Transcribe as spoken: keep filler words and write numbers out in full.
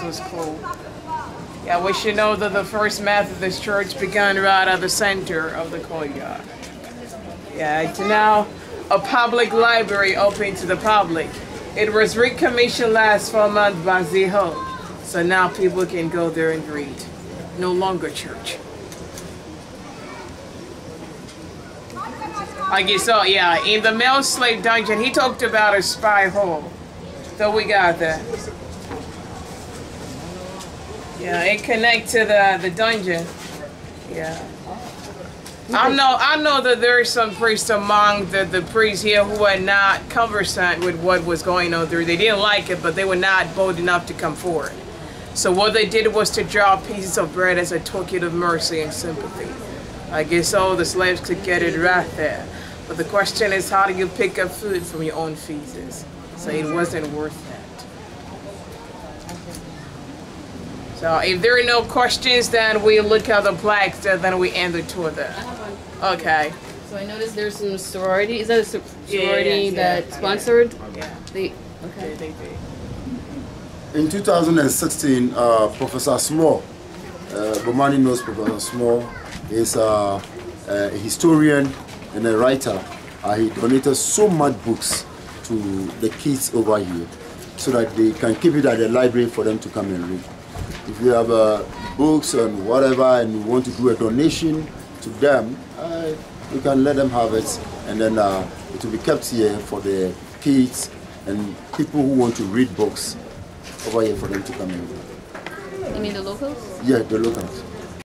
this was cool. Yeah, we should know that the first Methodist church began right at the center of the courtyard. Yeah, it's now a public library open to the public. It was recommissioned last fall month by Z H O, so now people can go there and read. No longer church. I guess so, yeah. In the male slave dungeon, he talked about a spy hole. So we got that. Yeah, it connects to the, the dungeon. Yeah. I know I know that there are some priests among the, the priests here who were not conversant with what was going on there. They didn't like it, but they were not bold enough to come forward. So what they did was to draw pieces of bread as a token of mercy and sympathy. I guess all the slaves could get it right there. But the question is, how do you pick up food from your own feces? So it wasn't worth that. So if there are no questions, then we look at the plaques, then we end the tour there. Okay. So I noticed there's some sorority. Is that a sorority yeah, yeah, yeah. that yeah. sponsored? Yeah. They, okay. They, they, they. In two thousand sixteen, uh, Professor Small, uh, Bomani knows Professor Small, is a, a historian and a writer. Uh, he donated so much books to the kids over here so that they can keep it at the library for them to come and read. If you have uh, books and whatever and you want to do a donation to them, uh, you can let them have it, and then uh, it will be kept here for the kids and people who want to read books over here for them to come in. You mean the locals? Yeah, the locals.